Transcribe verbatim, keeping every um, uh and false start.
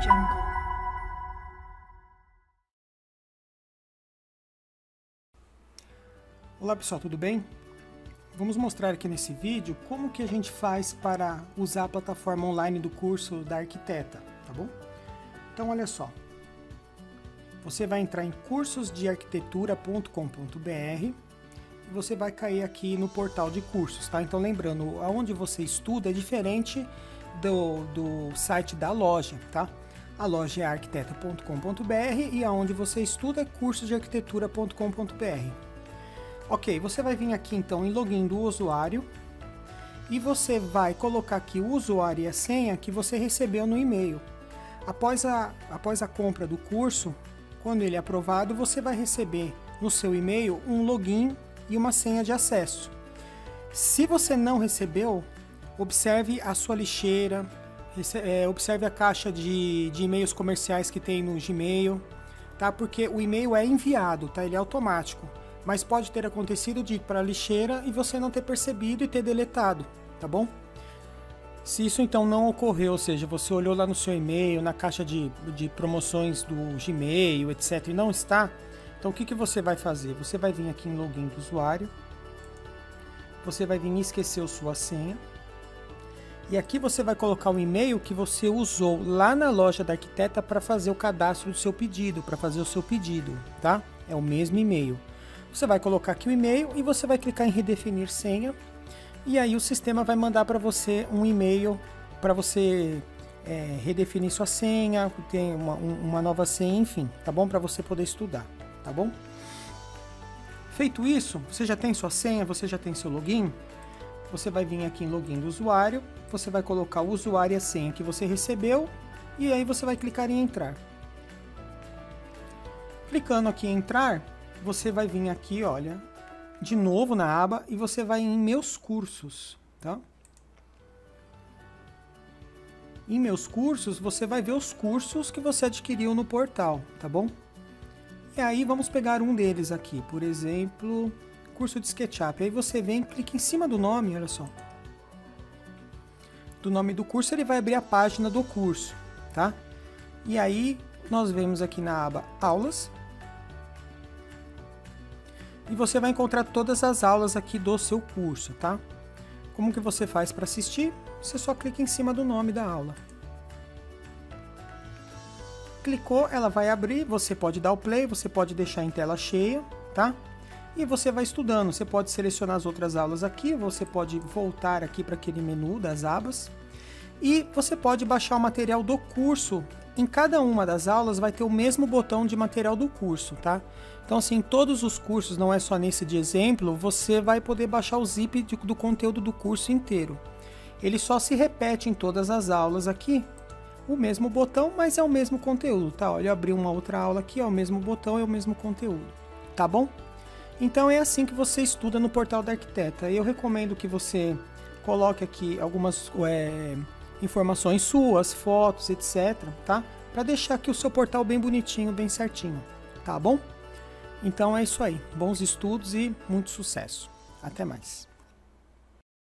jungle. Olá pessoal, tudo bem? Vamos mostrar aqui nesse vídeo como que a gente faz para usar a plataforma online do curso da Arquiteta, tá bom? Então olha só, você vai entrar em cursos de arquitetura ponto com ponto br e você vai cair aqui no portal de cursos, tá? Então lembrando, aonde você estuda é diferente do, do site da loja, tá? A loja é arquiteta ponto com ponto br e aonde você estuda é cursos de arquitetura ponto com ponto br. Ok, você vai vir aqui então em login do usuário e você vai colocar aqui o usuário e a senha que você recebeu no e-mail. Após a, após a compra do curso, quando ele é aprovado, você vai receber no seu e-mail um login e uma senha de acesso. Se você não recebeu, observe a sua lixeira, observe a caixa de, de e-mails comerciais que tem no Gmail, tá? Porque o e-mail é enviado, tá? Ele é automático. Mas pode ter acontecido de ir para a lixeira e você não ter percebido e ter deletado, tá bom? Se isso então não ocorreu, ou seja, você olhou lá no seu e-mail, na caixa de, de promoções do Gmail, etcétera, e não está, então o que, que você vai fazer? Você vai vir aqui em login do usuário, você vai vir em esqueceu sua senha, e aqui você vai colocar o e-mail que você usou lá na loja da Arquiteta para fazer o cadastro do seu pedido, para fazer o seu pedido, tá? É o mesmo e-mail. Você vai colocar aqui o e-mail e você vai clicar em redefinir senha e aí o sistema vai mandar para você um e-mail para você é, redefinir sua senha, tem uma, uma nova senha, enfim, tá bom? Para você poder estudar, tá bom? Feito isso, você já tem sua senha, você já tem seu login, você vai vir aqui em login do usuário, você vai colocar o usuário e a senha que você recebeu e aí você vai clicar em entrar. Clicando aqui em entrar, você vai vir aqui, olha, de novo na aba e você vai em meus cursos, tá? Em meus cursos, você vai ver os cursos que você adquiriu no portal, tá bom? E aí vamos pegar um deles aqui, por exemplo, curso de SketchUp. Aí você vem, clica em cima do nome, olha só. Do nome do curso, ele vai abrir a página do curso, tá? E aí nós vemos aqui na aba Aulas. E você vai encontrar todas as aulas aqui do seu curso, tá? Como que você faz para assistir? Você só clica em cima do nome da aula. Clicou, ela vai abrir, você pode dar o play, você pode deixar em tela cheia, tá? E você vai estudando, você pode selecionar as outras aulas aqui, você pode voltar aqui para aquele menu das abas. E você pode baixar o material do curso. Em cada uma das aulas vai ter o mesmo botão de material do curso, tá? Então assim, em todos os cursos, não é só nesse de exemplo, você vai poder baixar o zip de, do conteúdo do curso inteiro. Ele só se repete em todas as aulas aqui, o mesmo botão, mas é o mesmo conteúdo, tá? Olha, eu abri uma outra aula aqui, é o mesmo botão, é o mesmo conteúdo, tá bom? Então é assim que você estuda no portal da Arquiteta. Eu recomendo que você coloque aqui algumas... É, informações suas, fotos, etcétera, tá? Para deixar aqui o seu portal bem bonitinho, bem certinho, tá bom? Então é isso aí. Bons estudos e muito sucesso. Até mais.